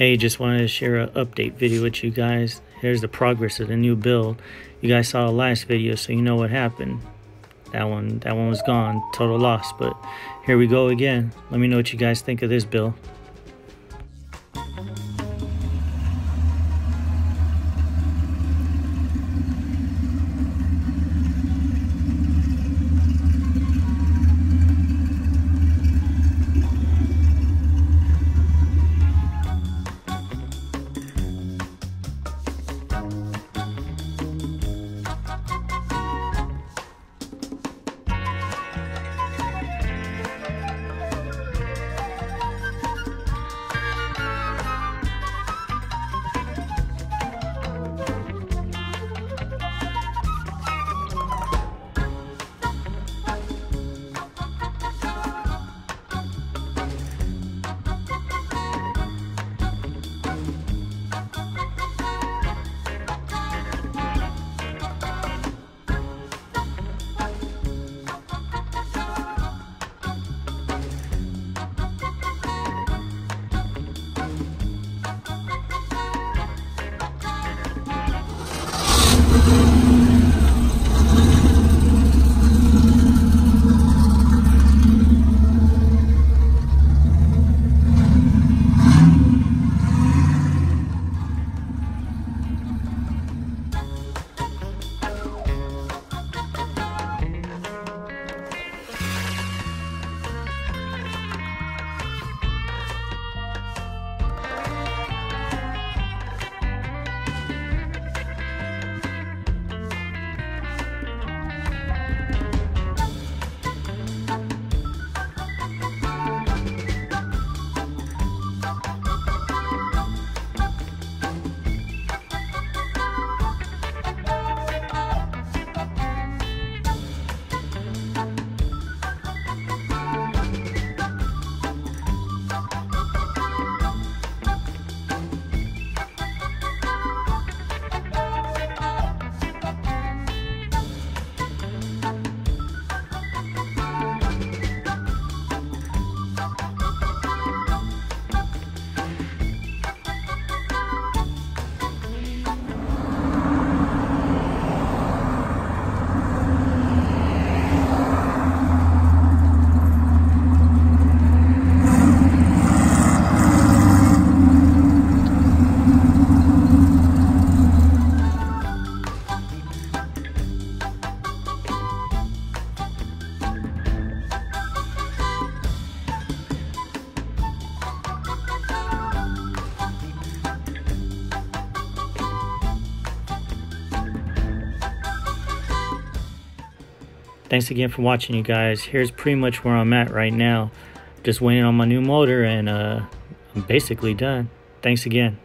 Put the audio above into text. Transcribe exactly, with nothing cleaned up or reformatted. Hey, just wanted to share an update video with you guys. Here's the progress of the new build. You guys saw the last video, so you know what happened. That one, that one was gone, total loss, but here we go again. Let me know what you guys think of this build. Thanks again for watching, you guys. Here's pretty much where I'm at right now. Just waiting on my new motor and uh, I'm basically done. Thanks again.